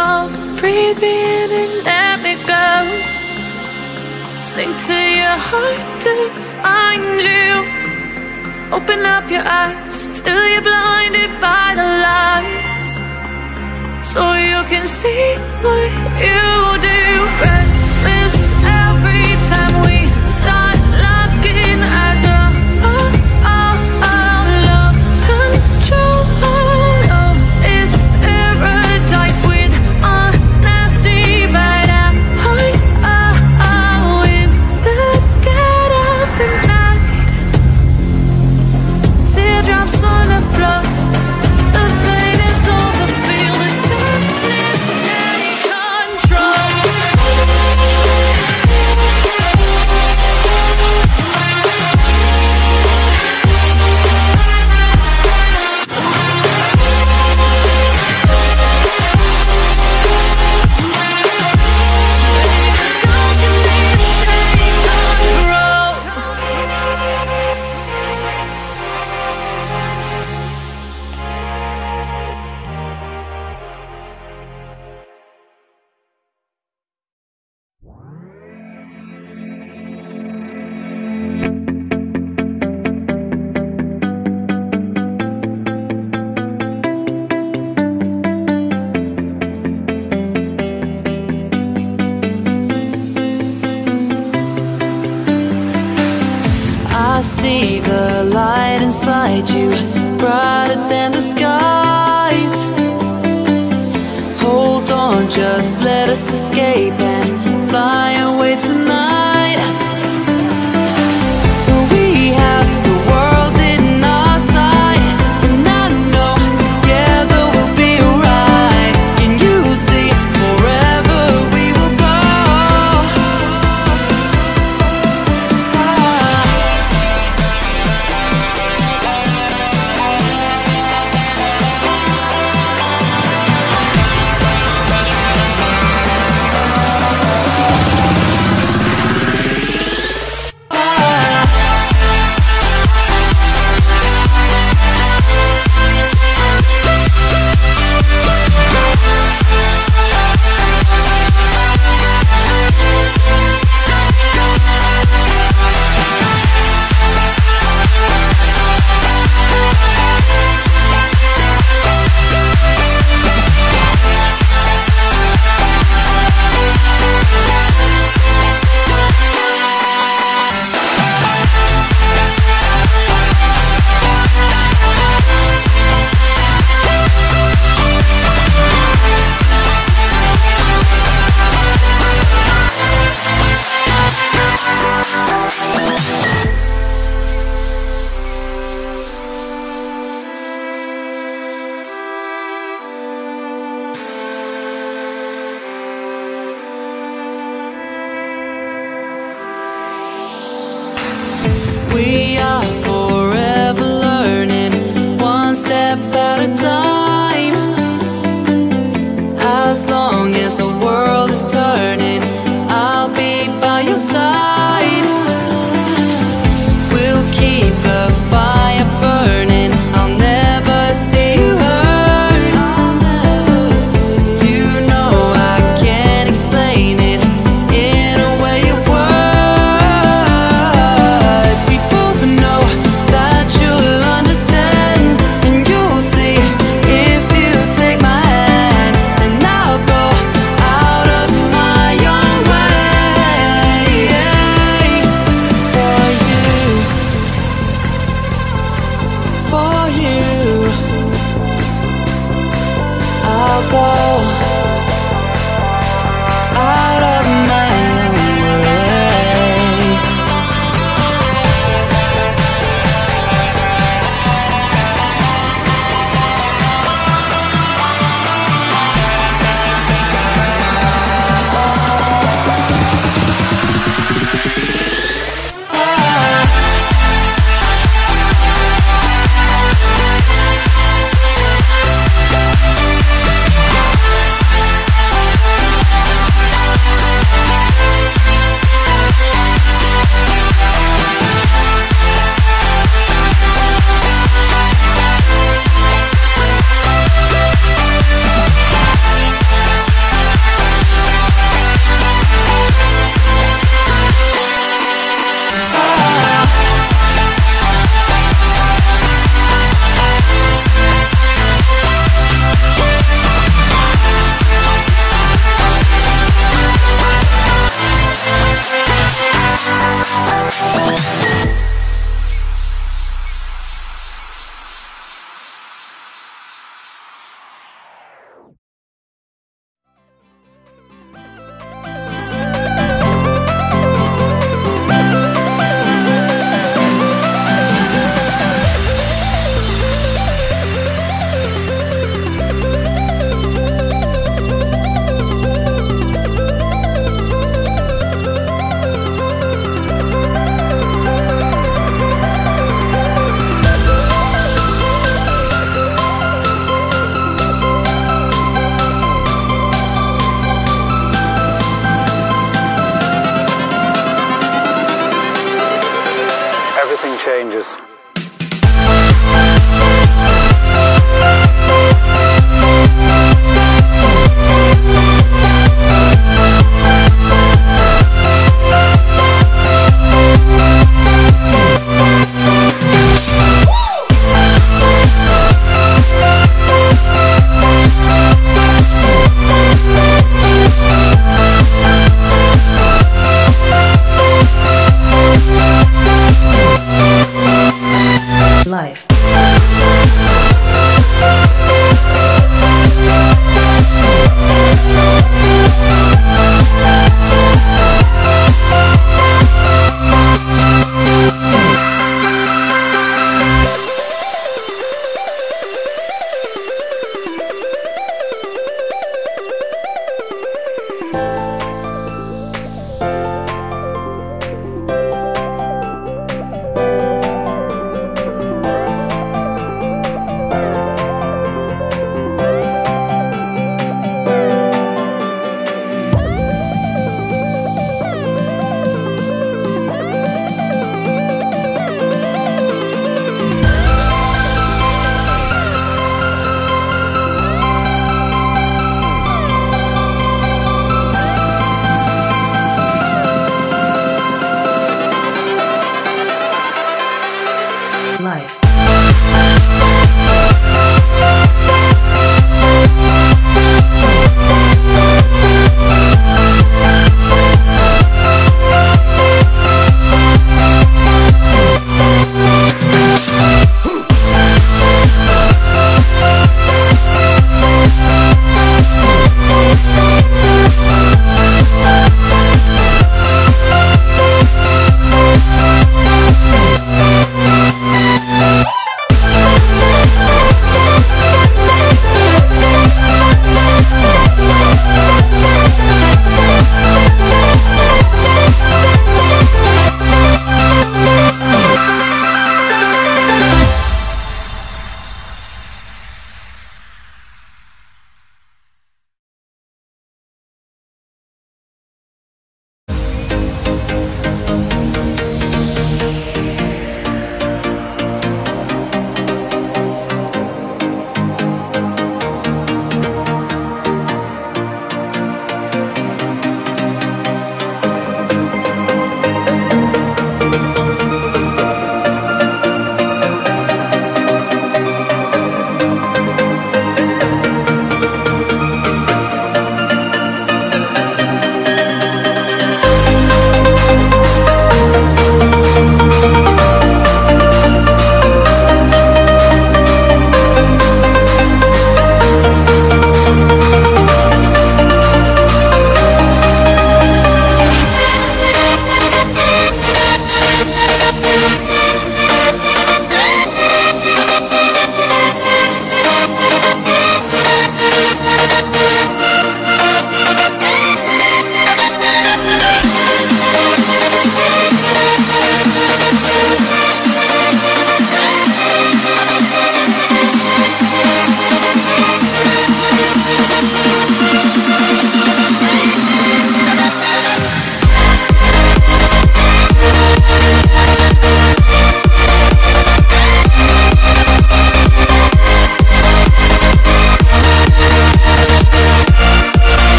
slow. Breathe me in and let me go. Sink to your heart to find you. Open up your eyes till you're blinded by the lies, so you can see what you do. Restless every time we start looking as a you, brighter than the skies. Hold on, just let us escape and fly away tonight.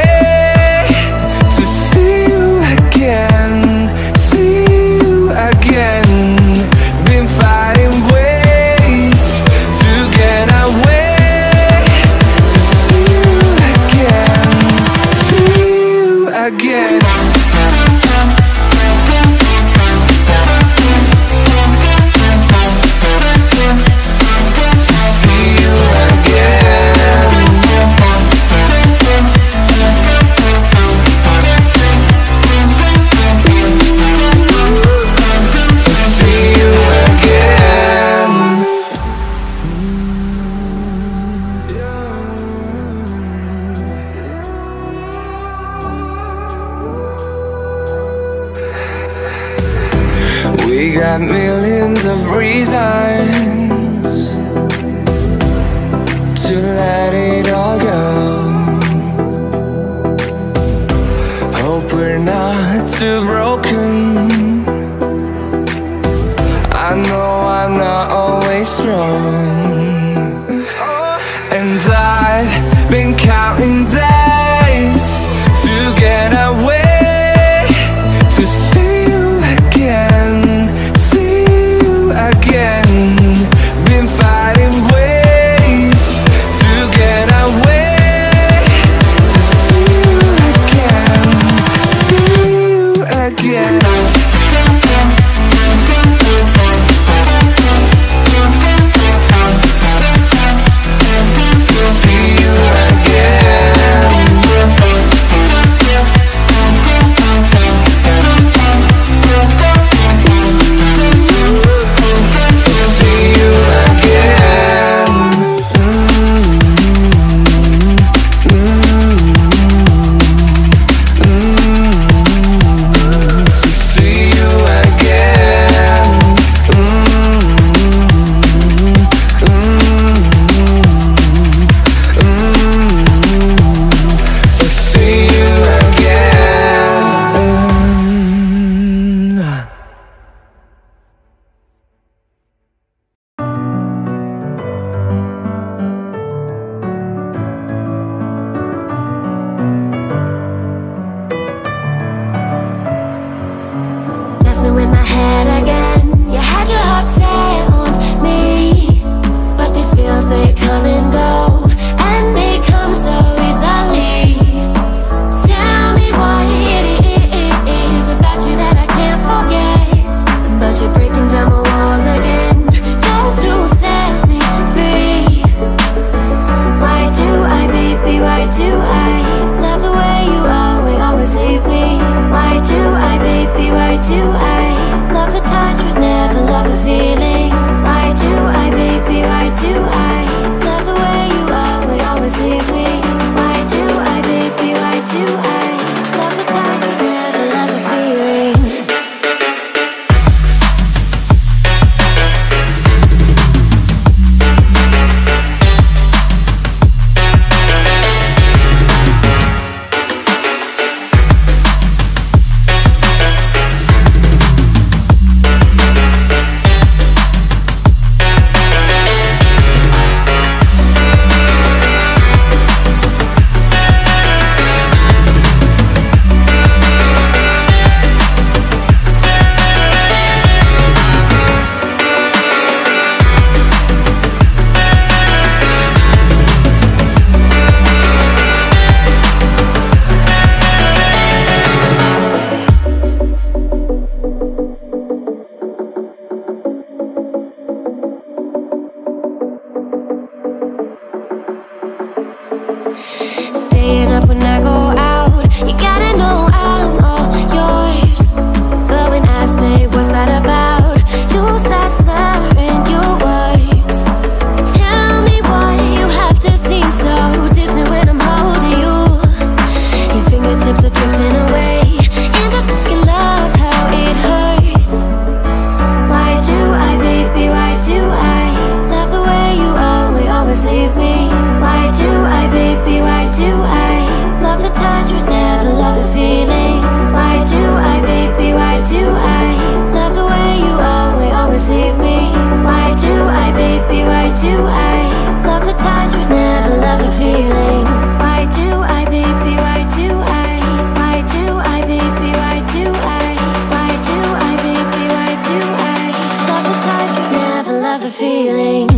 the feeling.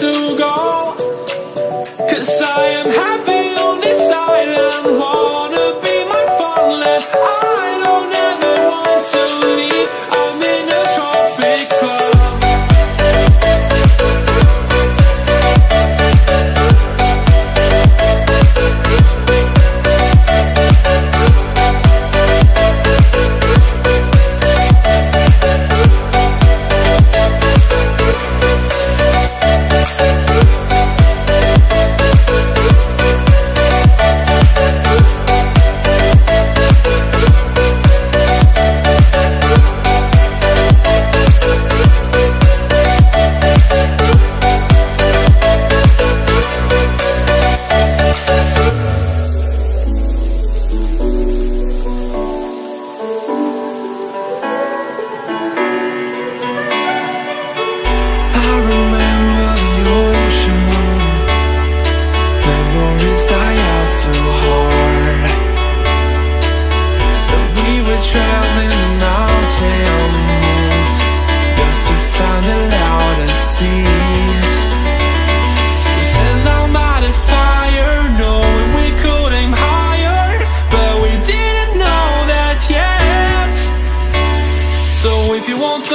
to go, 'cause I am happy on this island. Wanna be my fondland, I don't ever want to leave. I'm in a tropic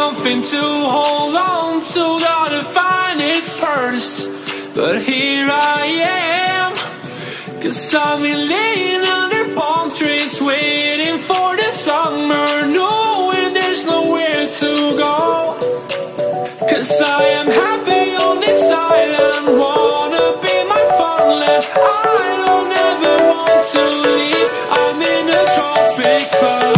something to hold on to, gotta find it first. But here I am, 'cause I've been laying under palm trees, waiting for the summer, knowing there's nowhere to go, 'cause I am happy on this island. Wanna be my fondland, I don't ever want to leave. I'm in a tropic club.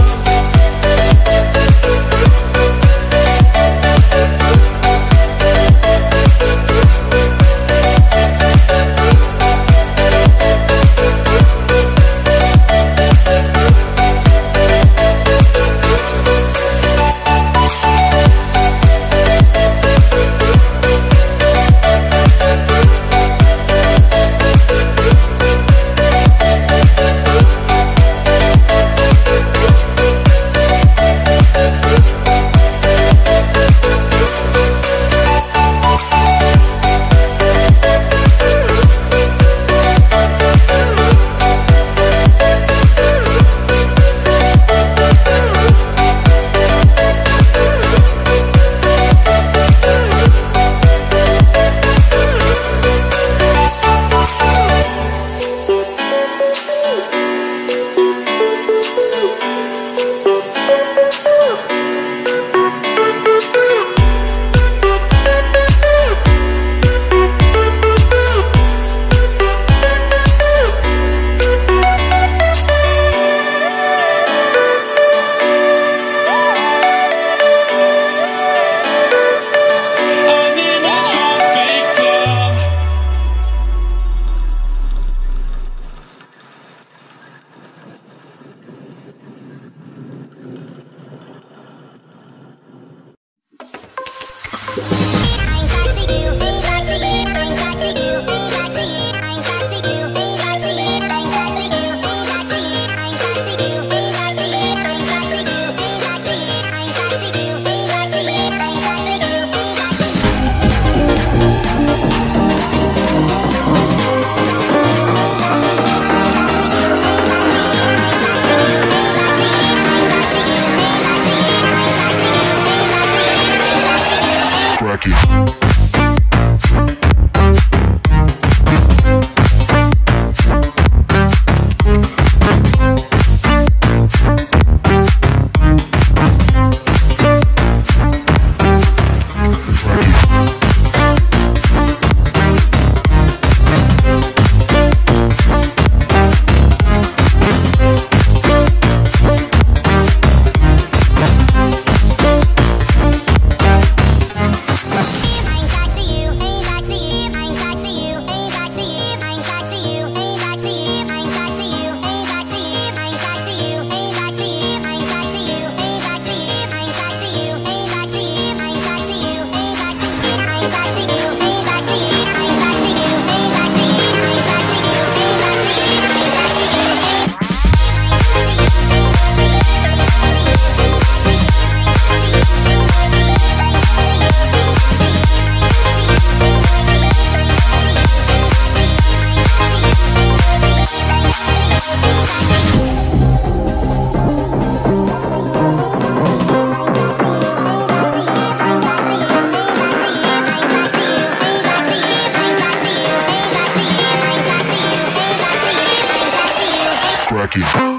Rocky.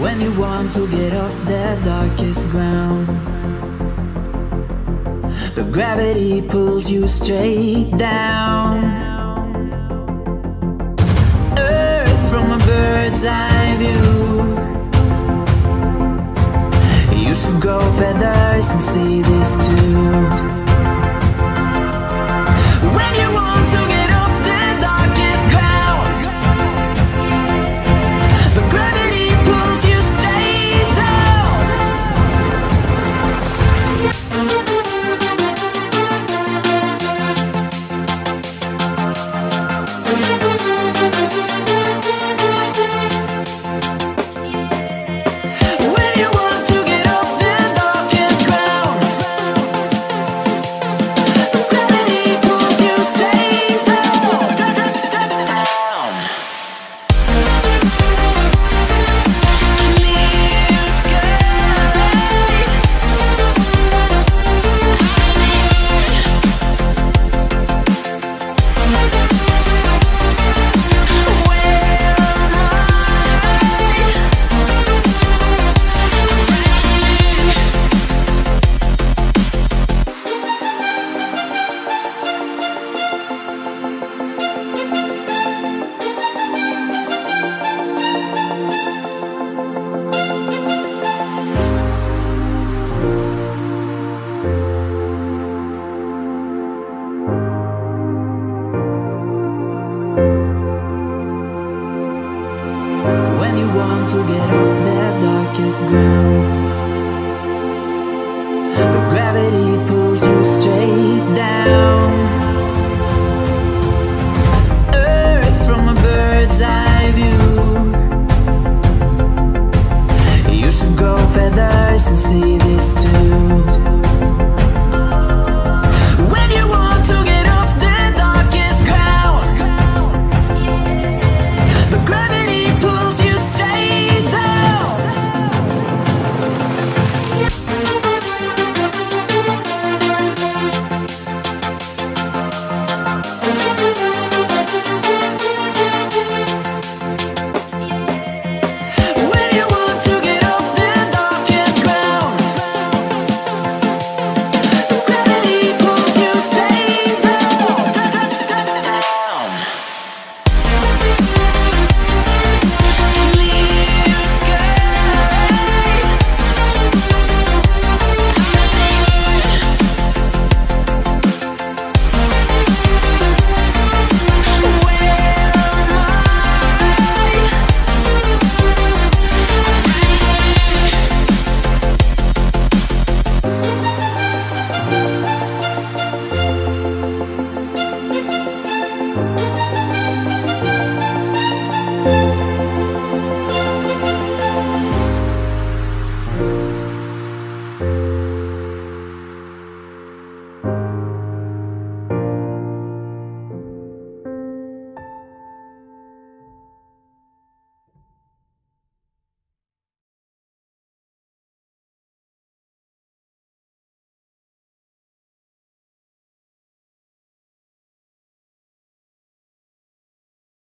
When you want to get off the darkest ground, but gravity pulls you straight down. Earth from a bird's eye view. You should grow feathers and see this too.